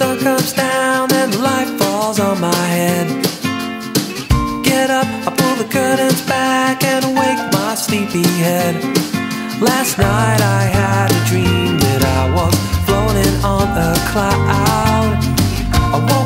sun comes down and the light falls on my head. Get up, I pull the curtains back and awake my sleepy head. Last night I had a dream that I was floating on a cloud. I